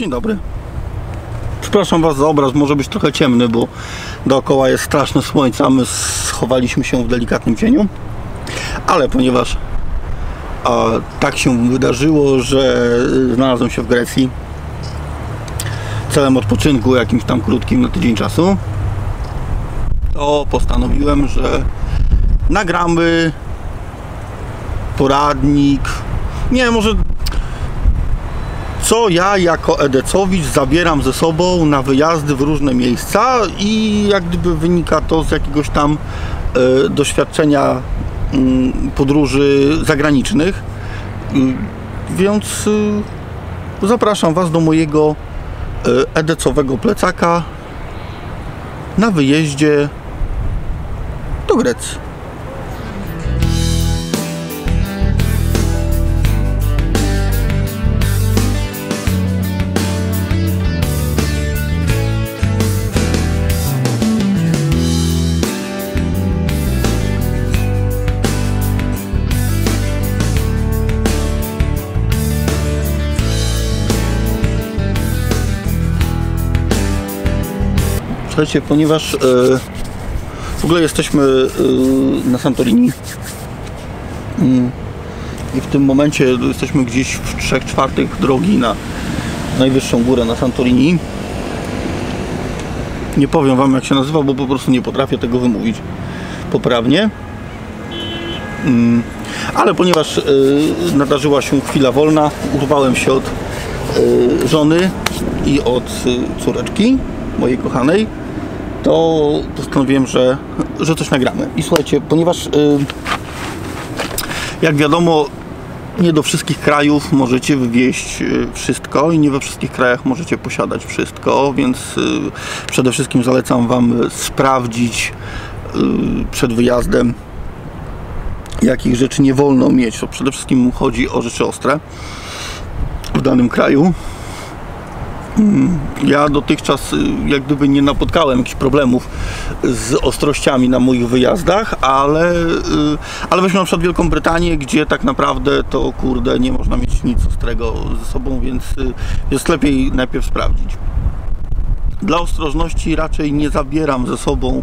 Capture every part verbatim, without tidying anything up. Dzień dobry. Przepraszam Was za obraz, może być trochę ciemny, bo dookoła jest straszne słońce, a my schowaliśmy się w delikatnym cieniu. Ale ponieważ a, tak się wydarzyło, że znalazłem się w Grecji celem odpoczynku jakimś tam krótkim na tydzień czasu, to postanowiłem, że nagramy poradnik, nie, może co ja jako edecowicz zabieram ze sobą na wyjazdy w różne miejsca i jak gdyby wynika to z jakiegoś tam y, doświadczenia y, podróży zagranicznych, y, więc y, zapraszam Was do mojego y, edecowego plecaka na wyjeździe do Grecji. Słuchajcie, ponieważ yy, w ogóle jesteśmy yy, na Santorini yy, i w tym momencie jesteśmy gdzieś w trzech czwartych drogi na najwyższą górę na Santorini. Nie powiem Wam, jak się nazywa, bo po prostu nie potrafię tego wymówić poprawnie. Yy, ale ponieważ yy, nadarzyła się chwila wolna, urwałem się od yy, żony i od yy, córeczki mojej kochanej, to postanowiłem, że, że coś nagramy. I słuchajcie, ponieważ yy, jak wiadomo, nie do wszystkich krajów możecie wywieźć yy, wszystko i nie we wszystkich krajach możecie posiadać wszystko, więc yy, przede wszystkim zalecam Wam sprawdzić yy, przed wyjazdem, jakich rzeczy nie wolno mieć. To przede wszystkim chodzi o rzeczy ostre w danym kraju. Ja dotychczas jak gdyby nie napotkałem jakichś problemów z ostrościami na moich wyjazdach, ale, ale weźmy na przykład Wielką Brytanię, gdzie tak naprawdę to kurde nie można mieć nic ostrego ze sobą, więc jest lepiej najpierw sprawdzić. Dla ostrożności raczej nie zabieram ze sobą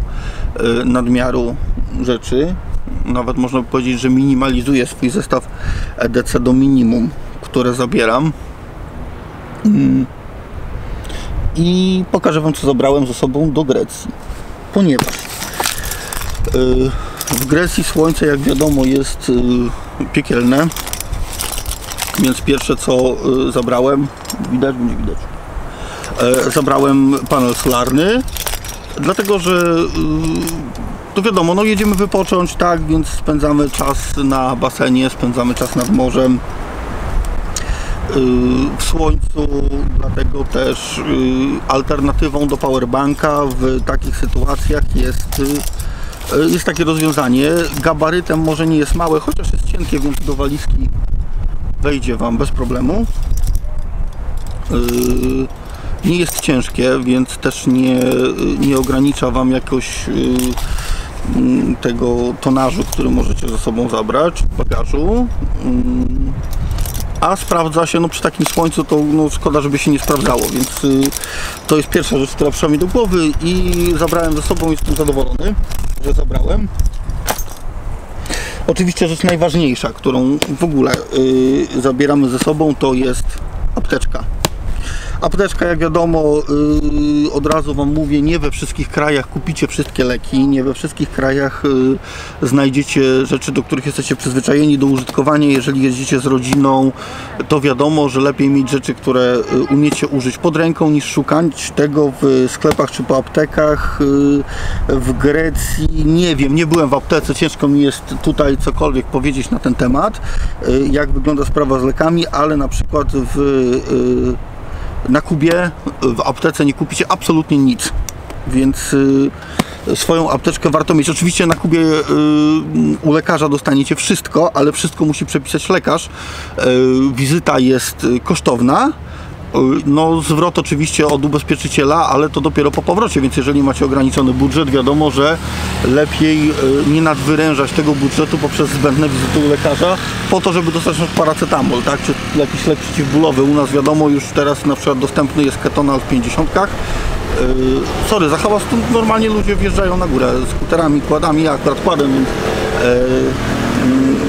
nadmiaru rzeczy, nawet można by powiedzieć, że minimalizuję swój zestaw E D C do minimum, które zabieram. I pokażę Wam, co zabrałem ze sobą do Grecji, ponieważ yy, w Grecji słońce, jak wiadomo, jest yy, piekielne, więc pierwsze, co yy, zabrałem, widać, będzie widać, yy, zabrałem panel solarny, dlatego że yy, to wiadomo, no jedziemy wypocząć, tak, więc spędzamy czas na basenie, spędzamy czas nad morzem, w słońcu, dlatego też alternatywą do powerbanka w takich sytuacjach jest, jest takie rozwiązanie. Gabarytem może nie jest małe, chociaż jest cienkie, więc do walizki wejdzie Wam bez problemu. Nie jest ciężkie, więc też nie, nie ogranicza Wam jakoś tego tonażu, który możecie ze sobą zabrać w bagażu. A sprawdza się, no przy takim słońcu to no, szkoda, żeby się nie sprawdzało, więc y, to jest pierwsza rzecz, która przyszła mi do głowy i zabrałem ze sobą, jestem zadowolony, że zabrałem. Oczywiście rzecz najważniejsza, którą w ogóle y, zabieramy ze sobą, to jest apteczka. Apteczka, jak wiadomo, yy, od razu Wam mówię, nie we wszystkich krajach kupicie wszystkie leki, nie we wszystkich krajach yy, znajdziecie rzeczy, do których jesteście przyzwyczajeni do użytkowania. Jeżeli jeździcie z rodziną, to wiadomo, że lepiej mieć rzeczy, które yy, umiecie użyć pod ręką, niż szukać tego w sklepach czy po aptekach. Yy, w Grecji, nie wiem, nie byłem w aptece, ciężko mi jest tutaj cokolwiek powiedzieć na ten temat, yy, jak wygląda sprawa z lekami, ale na przykład w yy, na Kubie w aptece nie kupicie absolutnie nic, więc y, swoją apteczkę warto mieć. Oczywiście na Kubie y, u lekarza dostaniecie wszystko, ale wszystko musi przepisać lekarz. Y, wizyta jest kosztowna, No zwrot oczywiście od ubezpieczyciela, ale to dopiero po powrocie, więc jeżeli macie ograniczony budżet, wiadomo, że lepiej nie nadwyrężać tego budżetu poprzez zbędne wizyty u lekarza po to, żeby dostać paracetamol, tak? Czy jakiś lek przeciwbólowy. U nas wiadomo, już teraz na przykład dostępny jest ketonal w pięćdziesiątkach. Sorry, za hałas tu normalnie ludzie wjeżdżają na górę skuterami, kładami, ja akurat kładem, więc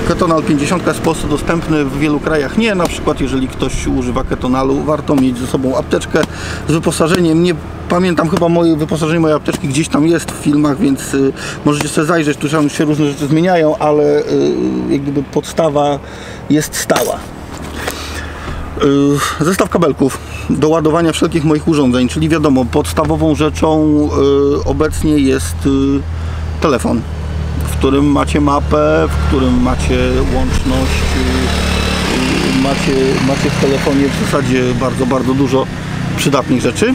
ketonal pięćdziesiątka jest w Polsce dostępny, w wielu krajach nie. Na przykład jeżeli ktoś używa ketonalu, warto mieć ze sobą apteczkę z wyposażeniem. Nie pamiętam, chyba moje wyposażenie mojej apteczki gdzieś tam jest w filmach, więc y, możecie sobie zajrzeć, tu tam się różne rzeczy zmieniają, ale y, jakby podstawa jest stała. Y, zestaw kabelków do ładowania wszelkich moich urządzeń, czyli wiadomo, podstawową rzeczą y, obecnie jest y, telefon, w którym macie mapę, w którym macie łączność, macie, macie w telefonie w zasadzie bardzo, bardzo dużo przydatnych rzeczy.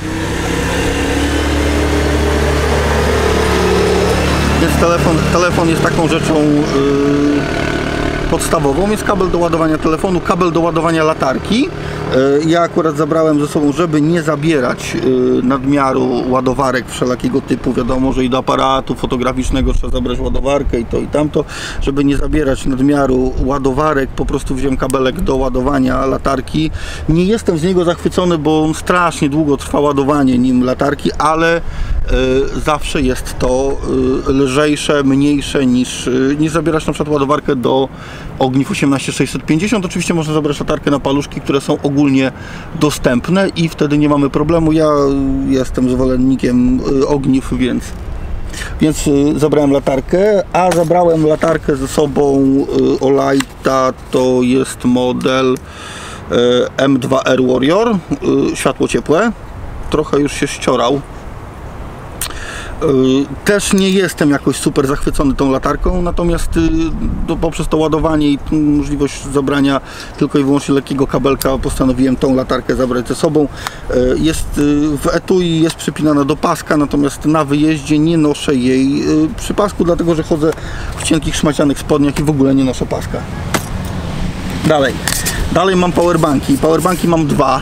Więc telefon, telefon jest taką rzeczą yy, podstawową, jest kabel do ładowania telefonu, kabel do ładowania latarki. Ja akurat zabrałem ze sobą, żeby nie zabierać nadmiaru ładowarek wszelakiego typu. Wiadomo, że i do aparatu fotograficznego trzeba zabrać ładowarkę i to i tamto. Żeby nie zabierać nadmiaru ładowarek, po prostu wziąłem kabelek do ładowania latarki. Nie jestem z niego zachwycony, bo strasznie długo trwa ładowanie nim latarki, ale zawsze jest to lżejsze, mniejsze niż, niż zabierać na przykład ładowarkę do ogniw osiemnaście sześćset pięćdziesiąt. Oczywiście można zabrać latarkę na paluszki, które są ogólnie dostępne i wtedy nie mamy problemu. Ja jestem zwolennikiem ogniw, więc, więc zabrałem latarkę, a zabrałem latarkę ze sobą Olajta, to jest model M dwa R Warrior, światło ciepłe, trochę już się ściorał. Też nie jestem jakoś super zachwycony tą latarką, natomiast do, poprzez to ładowanie i możliwość zabrania tylko i wyłącznie lekkiego kabelka postanowiłem tą latarkę zabrać ze sobą. Jest w etui, jest przypinana do paska, natomiast na wyjeździe nie noszę jej przy pasku, dlatego że chodzę w cienkich, szmacianych spodniach i w ogóle nie noszę paska. Dalej. Dalej mam powerbanki. Powerbanki mam dwa.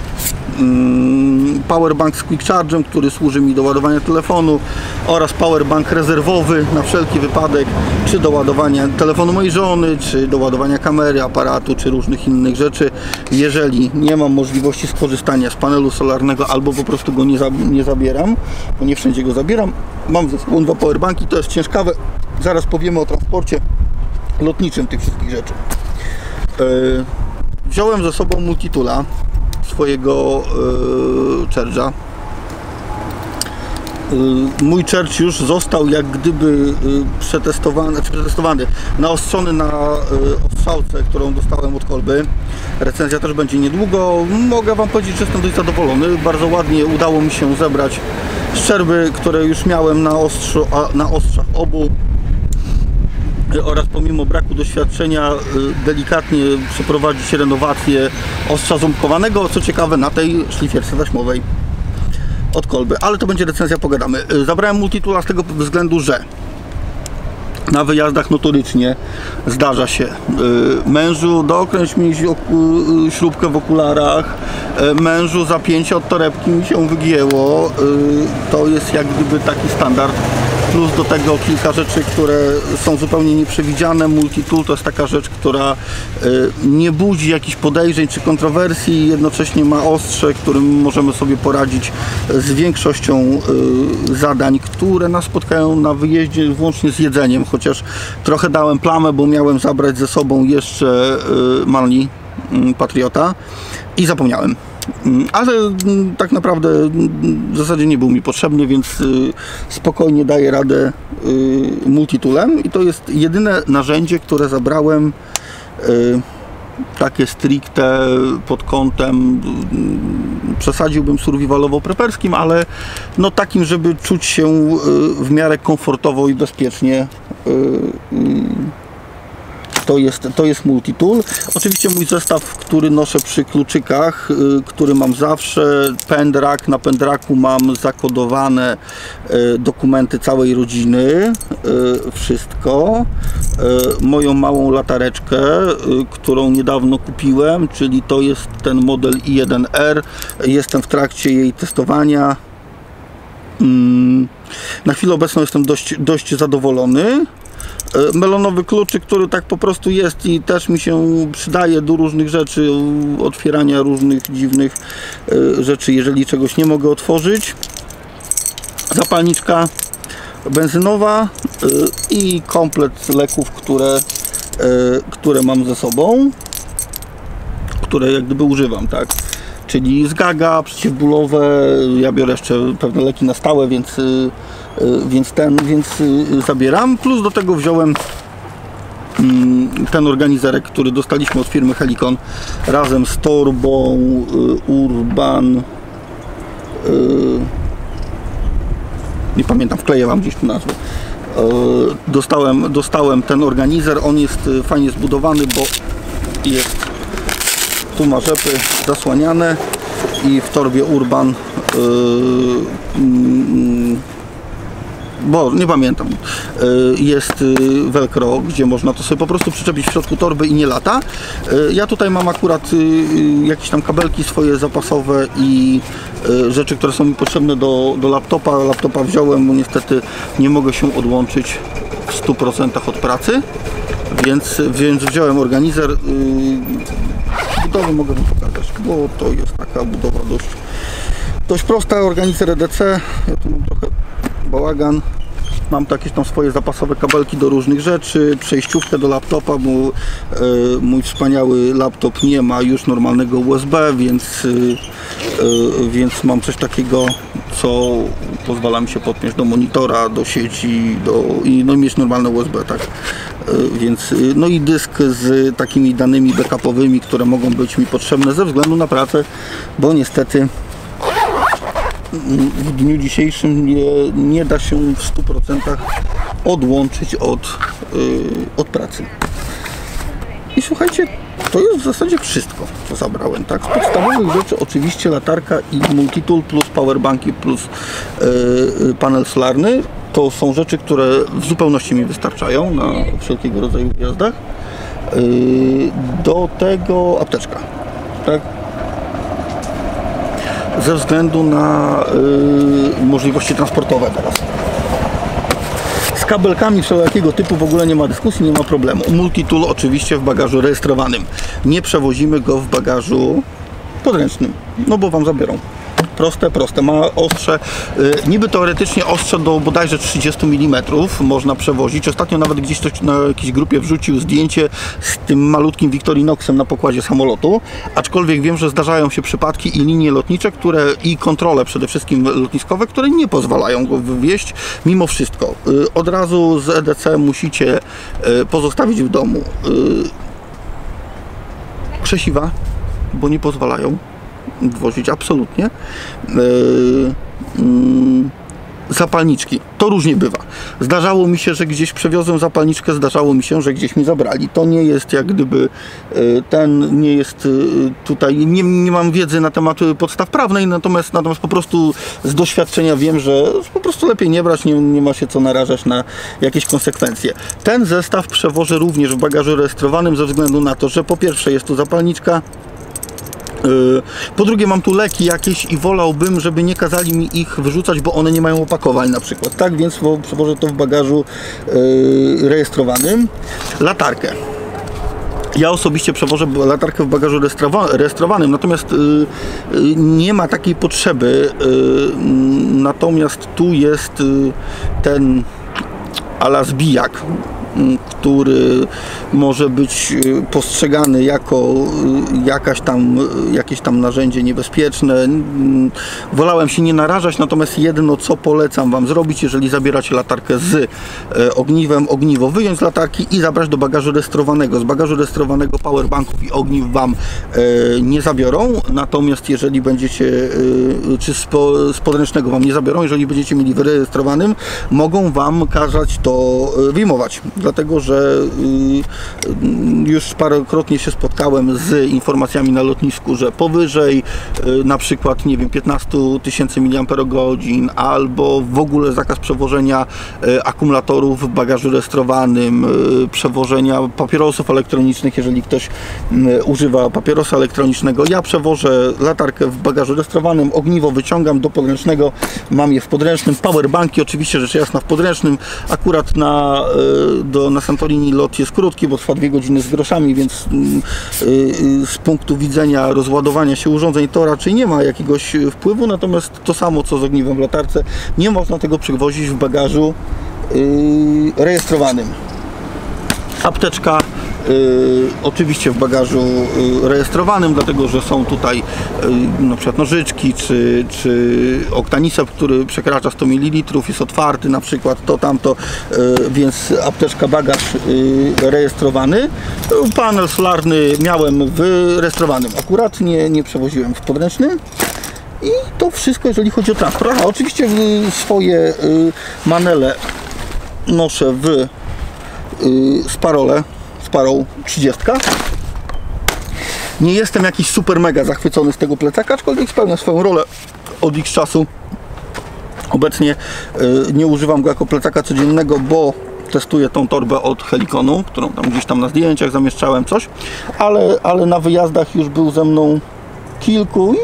Powerbank z quick charge'em, który służy mi do ładowania telefonu, oraz powerbank rezerwowy na wszelki wypadek, czy do ładowania telefonu mojej żony, czy do ładowania kamery, aparatu, czy różnych innych rzeczy. Jeżeli nie mam możliwości skorzystania z panelu solarnego, albo po prostu go nie, za, nie zabieram, bo nie wszędzie go zabieram, mam ze sobą dwa powerbanki. To jest ciężkawe, zaraz powiemy o transporcie lotniczym tych wszystkich rzeczy. Yy, wziąłem ze sobą multitula, swojego yy, charge'a. Yy, mój charge już został jak gdyby yy, przetestowany, znaczy przetestowany, naostrzony na yy, ostrzałce, którą dostałem od Kolby. Recenzja też będzie niedługo. Mogę Wam powiedzieć, że jestem dość zadowolony. Bardzo ładnie udało mi się zebrać szczerby, które już miałem na, ostrzu, a, na ostrzach obu. Oraz pomimo braku doświadczenia delikatnie przeprowadzić renowację ostrza ząbkowanego, co ciekawe na tej szlifierce taśmowej od Kolby, ale to będzie recenzja, pogadamy. Zabrałem multitula z tego względu, że na wyjazdach notorycznie zdarza się mężu dokręć mi śrubkę w okularach, mężu zapięcie od torebki mi się wygięło, to jest jak gdyby taki standard. Plus do tego kilka rzeczy, które są zupełnie nieprzewidziane. Multitool to jest taka rzecz, która nie budzi jakichś podejrzeń czy kontrowersji, jednocześnie ma ostrze, którym możemy sobie poradzić z większością zadań, które nas spotkają na wyjeździe, włącznie z jedzeniem. Chociaż trochę dałem plamę, bo miałem zabrać ze sobą jeszcze Mali Patriota i zapomniałem. Ale tak naprawdę w zasadzie nie był mi potrzebny, więc spokojnie daję radę multitoolem i to jest jedyne narzędzie, które zabrałem takie stricte pod kątem, przesadziłbym, survivalowo-preperskim, ale no takim, żeby czuć się w miarę komfortowo i bezpiecznie to jest, to jest multitool. Oczywiście mój zestaw, który noszę przy kluczykach, yy, który mam zawsze, pędrak, na pędraku mam zakodowane yy, dokumenty całej rodziny, yy, wszystko, yy, moją małą latareczkę, yy, którą niedawno kupiłem, czyli to jest ten model I jeden R, jestem w trakcie jej testowania. yy, Na chwilę obecną jestem dość, dość zadowolony. Melonowy kluczyk, który tak po prostu jest i też mi się przydaje do różnych rzeczy, otwierania różnych dziwnych rzeczy, jeżeli czegoś nie mogę otworzyć. Zapalniczka benzynowa i komplet leków, które, które mam ze sobą, które jak gdyby używam, tak? Czyli zgaga, przeciwbólowe, ja biorę jeszcze pewne leki na stałe, więc, więc, ten, więc zabieram. Plus do tego wziąłem ten organizerek, który dostaliśmy od firmy Helikon razem z torbą Urban. Nie pamiętam, wkleję Wam gdzieś tu nazwę. Dostałem, dostałem ten organizer, on jest fajnie zbudowany, bo jest... Tu ma rzepy zasłaniane i w torbie Urban, yy, yy, bo nie pamiętam, yy, jest velcro, gdzie można to sobie po prostu przyczepić w środku torby i nie lata. Yy, ja tutaj mam akurat yy, jakieś tam kabelki swoje zapasowe i yy, rzeczy, które są mi potrzebne do, do laptopa. Laptopa wziąłem, bo niestety nie mogę się odłączyć w stu procentach od pracy, więc, więc wziąłem organizer. Yy, Budowę mogę Wam pokazać, bo to jest taka budowa dość, dość prosta, organizer E D C, ja tu mam trochę bałagan, mam jakieś tam swoje zapasowe kabelki do różnych rzeczy, przejściówkę do laptopa, bo yy, mój wspaniały laptop nie ma już normalnego U S B, więc, yy, więc mam coś takiego, co pozwala mi się podpiąć do monitora, do sieci do, i no, mieć normalne U S B, tak? Więc, no i dysk z takimi danymi backupowymi, które mogą być mi potrzebne ze względu na pracę, bo niestety w dniu dzisiejszym nie, nie da się w stu procentach odłączyć od, yy, od pracy. I słuchajcie, to jest w zasadzie wszystko, co zabrałem, tak? Z podstawowych rzeczy oczywiście latarka i multitool plus powerbanki plus yy, panel solarny. To są rzeczy, które w zupełności mi wystarczają na wszelkiego rodzaju wyjazdach. Yy, do tego apteczka, tak? Ze względu na yy, możliwości transportowe teraz. Z kabelkami wszelkiego typu w ogóle nie ma dyskusji, nie ma problemu. Multitool oczywiście w bagażu rejestrowanym. Nie przewozimy go w bagażu podręcznym, no bo Wam zabiorą. Proste, proste. Ma ostrze, yy, niby teoretycznie ostrze do bodajże trzydziestu milimetrów można przewozić. Ostatnio nawet gdzieś ktoś na jakiejś grupie wrzucił zdjęcie z tym malutkim Victorinoxem na pokładzie samolotu. Aczkolwiek wiem, że zdarzają się przypadki i linie lotnicze, które i kontrole przede wszystkim lotniskowe, które nie pozwalają go wywieźć mimo wszystko. Yy, od razu z E D C musicie yy, pozostawić w domu yy, krzesiwa, bo nie pozwalają wozić absolutnie. Yy, yy, zapalniczki. To różnie bywa. Zdarzało mi się, że gdzieś przewiozłem zapalniczkę, zdarzało mi się, że gdzieś mi zabrali. To nie jest jak gdyby yy, ten, nie jest yy, tutaj, nie, nie mam wiedzy na temat podstaw prawnej, natomiast, natomiast po prostu z doświadczenia wiem, że po prostu lepiej nie brać, nie, nie ma się co narażać na jakieś konsekwencje. Ten zestaw przewożę również w bagażu rejestrowanym ze względu na to, że po pierwsze jest tu zapalniczka, po drugie mam tu leki jakieś i wolałbym, żeby nie kazali mi ich wyrzucać, bo one nie mają opakowań na przykład, tak? Więc przewożę to w bagażu yy, rejestrowanym. Latarkę. Ja osobiście przewożę latarkę w bagażu rejestrowanym, natomiast yy, yy, nie ma takiej potrzeby, yy, natomiast tu jest yy, ten ala zbijak, który może być postrzegany jako jakaś tam, jakieś tam narzędzie niebezpieczne. Wolałem się nie narażać, natomiast jedno co polecam Wam zrobić, jeżeli zabieracie latarkę z ogniwem, ogniwo wyjąć z latarki i zabrać do bagażu rejestrowanego. Z bagażu rejestrowanego powerbanków i ogniw Wam nie zabiorą, natomiast jeżeli będziecie, czy z podręcznego Wam nie zabiorą, jeżeli będziecie mieli w rejestrowanym, mogą Wam kazać to wyjmować. dlatego że już parokrotnie się spotkałem z informacjami na lotnisku, że powyżej na przykład, nie wiem, piętnaście tysięcy miliamperogodzin albo w ogóle zakaz przewożenia akumulatorów w bagażu rejestrowanym, przewożenia papierosów elektronicznych, jeżeli ktoś używa papierosa elektronicznego. Ja przewożę latarkę w bagażu rejestrowanym, ogniwo wyciągam do podręcznego, mam je w podręcznym, powerbanki oczywiście rzecz jasna w podręcznym, akurat na, do, na Santorini lot jest krótki, bo trwa dwie godziny z groszami, więc z punktu widzenia rozładowania się urządzeń to raczej nie ma jakiegoś wpływu, natomiast to samo co z ogniwem w latarce, nie można tego przywozić w bagażu yy, rejestrowanym. Apteczka Y, oczywiście w bagażu y, rejestrowanym, dlatego że są tutaj y, na przykład nożyczki czy, czy oktanisep, który przekracza sto mililitrów, jest otwarty na przykład to, tamto, y, więc apteczka, bagaż y, rejestrowany. Panel solarny miałem w rejestrowanym, akurat nie, nie przewoziłem w podręcznym. I to wszystko, jeżeli chodzi o transport. Aha, oczywiście y, swoje y, manele noszę w y, sparole Parą trzydzieści. Nie jestem jakiś super mega zachwycony z tego plecaka, aczkolwiek spełnia swoją rolę od X czasu. Obecnie y, nie używam go jako plecaka codziennego, bo testuję tą torbę od Helikonu, którą tam gdzieś tam na zdjęciach zamieszczałem coś, ale, ale na wyjazdach już był ze mną kilku i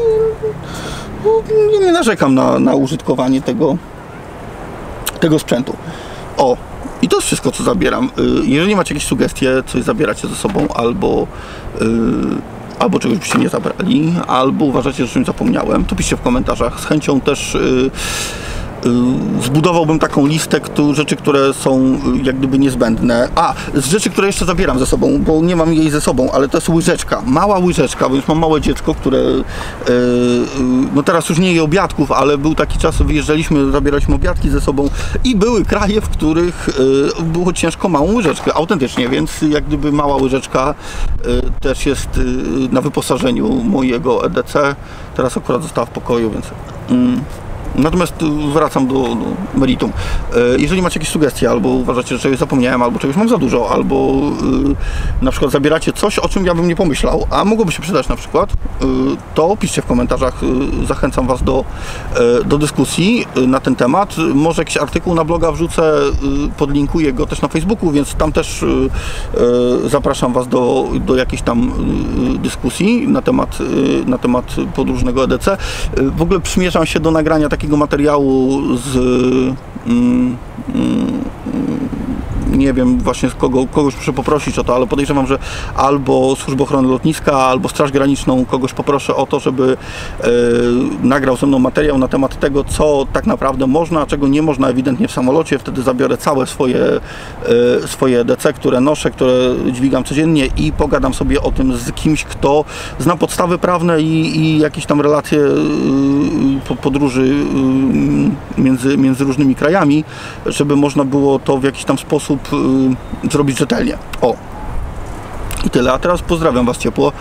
no, nie narzekam na, na użytkowanie tego, tego sprzętu. O! I to jest wszystko, co zabieram. Jeżeli macie jakieś sugestie, coś zabieracie ze sobą, albo, yy, albo czegoś byście nie zabrali, albo uważacie, że czymś zapomniałem, to piszcie w komentarzach. Z chęcią też yy, yy, zbudowałbym taką listę tu, rzeczy, które są jak gdyby niezbędne. A, z rzeczy, które jeszcze zabieram ze sobą, bo nie mam jej ze sobą, ale to jest łyżeczka. Mała łyżeczka, bo już mam małe dziecko, które yy, no teraz już nie je obiadków, ale był taki czas, wyjeżdżaliśmy, zabieraliśmy obiadki ze sobą i były kraje, w których yy, było ciężko małą łyżeczkę, autentycznie, więc jak gdyby mała łyżeczka yy, też jest yy, na wyposażeniu mojego E D C. Teraz akurat została w pokoju, więc... Yy. Natomiast wracam do, do meritum. Jeżeli macie jakieś sugestie, albo uważacie, że czegoś zapomniałem, albo czegoś mam za dużo, albo yy, na przykład zabieracie coś, o czym ja bym nie pomyślał, a mogłoby się przydać na przykład, yy, to piszcie w komentarzach. Yy, zachęcam Was do, yy, do dyskusji yy, na ten temat. Może jakiś artykuł na bloga wrzucę, yy, podlinkuję go też na Facebooku, więc tam też yy, yy, zapraszam Was do, do jakiejś tam yy, dyskusji na temat, yy, na temat podróżnego E D C. Yy, w ogóle przymierzam się do nagrania takiego materiału z mm, mm, nie wiem właśnie z kogo, kogoś muszę poprosić o to, ale podejrzewam, że albo Służbę Ochrony Lotniska, albo Straż Graniczną, kogoś poproszę o to, żeby yy, nagrał ze mną materiał na temat tego, co tak naprawdę można, a czego nie można ewidentnie w samolocie. Wtedy zabiorę całe swoje, yy, swoje E D C, które noszę, które dźwigam codziennie i pogadam sobie o tym z kimś, kto zna podstawy prawne i, i jakieś tam relacje yy, podróży yy, między, między różnymi krajami, żeby można było to w jakiś tam sposób zrobić rzetelnie. O! I tyle. A teraz pozdrawiam Was ciepło.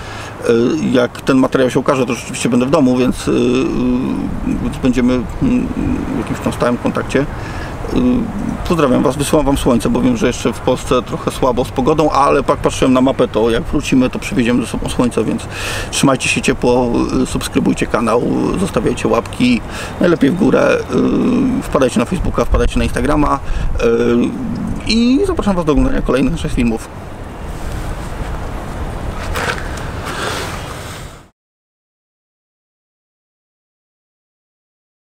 Jak ten materiał się ukaże, to rzeczywiście będę w domu, więc, więc będziemy w jakimś tam stałym kontakcie. Pozdrawiam Was, wysyłam Wam słońce, bo wiem, że jeszcze w Polsce trochę słabo z pogodą, ale jak patrzyłem na mapę, to jak wrócimy, to przywieziemy ze sobą słońce, więc trzymajcie się ciepło, subskrybujcie kanał, zostawiajcie łapki, najlepiej w górę, wpadajcie na Facebooka, wpadajcie na Instagrama i zapraszam Was do oglądania kolejnych naszych filmów.